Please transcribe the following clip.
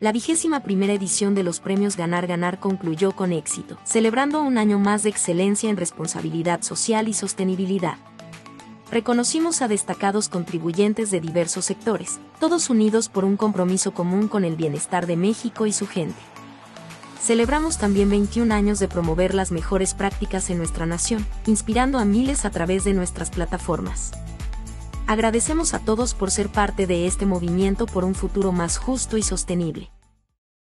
La 21ª edición de los premios Ganar Ganar concluyó con éxito, celebrando un año más de excelencia en responsabilidad social y sostenibilidad. Reconocimos a destacados contribuyentes de diversos sectores, todos unidos por un compromiso común con el bienestar de México y su gente. Celebramos también 21 años de promover las mejores prácticas en nuestra nación, inspirando a miles a través de nuestras plataformas. Agradecemos a todos por ser parte de este movimiento por un futuro más justo y sostenible.